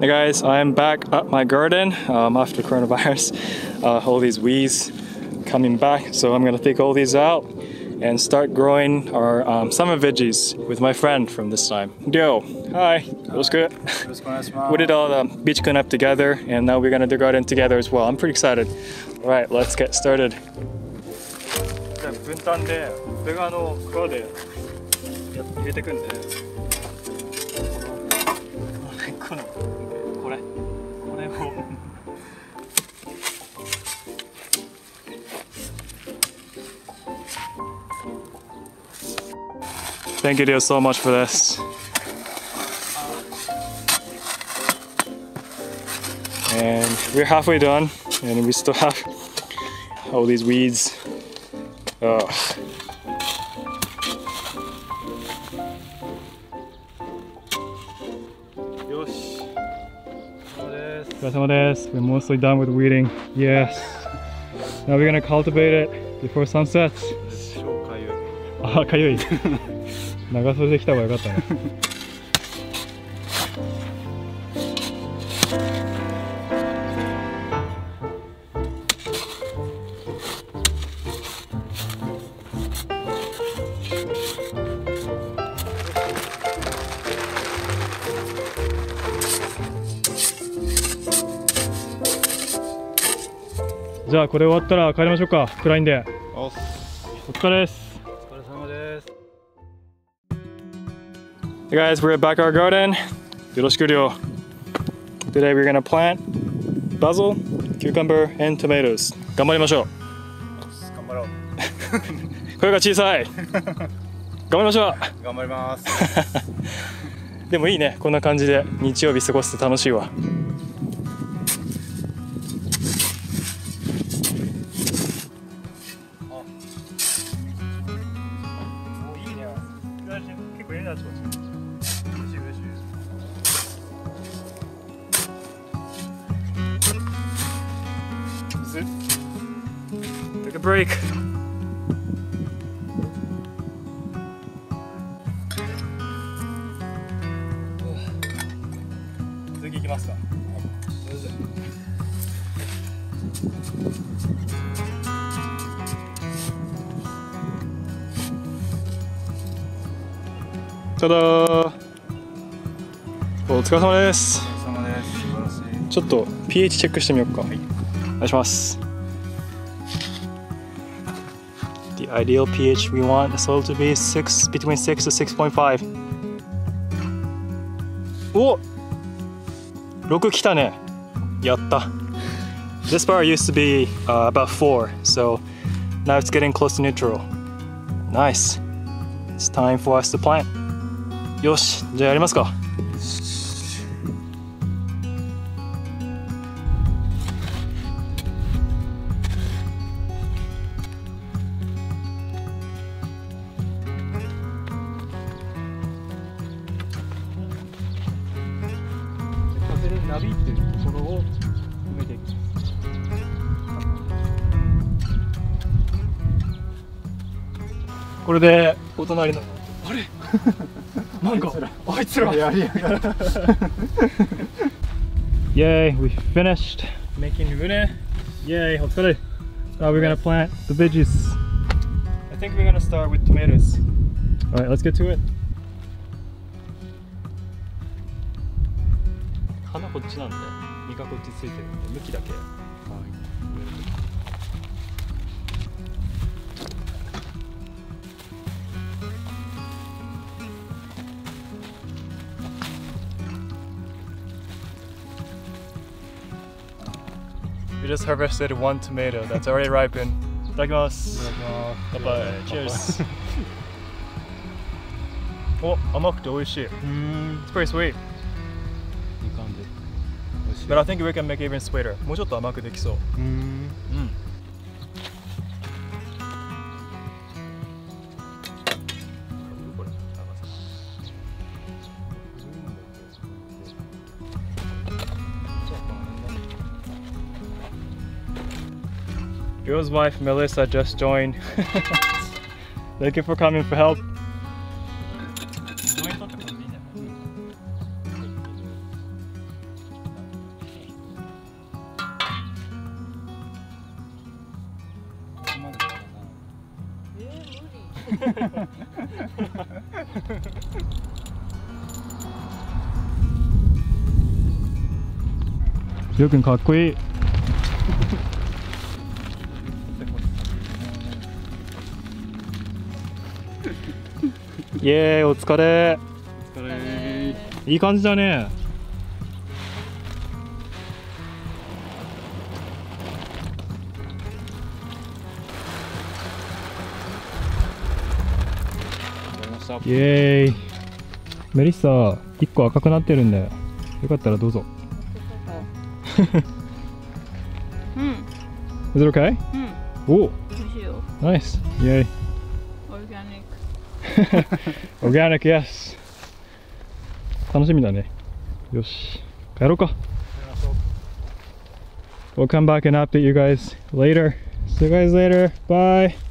Hey guys, I am back at my garden after coronavirus. All these weeds coming back, so I'm going to take all these out and start growing our summer veggies with my friend from this time. Yo, hi, what's good? We did all the beach cleanup together and now we're going to do garden together as well. I'm pretty excited. Alright, let's get started. Thank you, dear, so much for this. And we're halfway done, and we still have all these weeds. Ugh. We're mostly done with weeding. Yes. Now we're gonna cultivate it before sunset. Ah, kayui. 長袖で来た方が良かったね。じゃあこれ終わったら帰りましょうか。暗いんで。お疲れです。 Hey guys, we're back at our garden. Yoroshikuryo. Today we're gonna plant basil, cucumber, and tomatoes. 頑張りましょう。頑張ろう。声が小さい。頑張りましょう。頑張ります。でもいいね。こんな感じで日曜日過ごして楽しいわ。 Take a break. Ta-da! お疲れ様です。ちょっと pH チェックしてみようか。はい、お願いします。 The ideal pH we want the soil to be between 6 to 6.5. お、6来たね。やった。This bar used to be about 4, so now it's getting close to neutral. Nice. It's time for us to plant. よし、じゃあやりますか。 なびいているところを埋めていきます。これでお隣のあれなんかあいつらやりやがった。Yay, we finished making rune. Yay, お疲れ。Now we're gonna plant the veggies. I think we're gonna start with tomatoes. All right, let's get to it. 花こっちなんで、実がこっちついてるんで、向きだけ。はい。We just harvested one tomato that's already ripened. いただきます。いただきます。乾杯。Cheers。お、甘くて美味しい。It's pretty sweet. But I think we can make it even sweeter. もうちょっと甘くできそう。うん。うん。Girl's wife Melissa just joined. Thank you for coming for help. ゆうくんかっこいい。イエーイ、お疲れ。お疲れ。いい感じだね。イエーイ。メリッサ、1個赤くなってるんだよ。よかったらどうぞ。うん。Is it okay? うん。おお。美味しいよ。Nice. Yay. Organic. Organic, yes. 楽しみだね。よし。帰ろうか。We'll come back and update you guys later. See you guys later. Bye.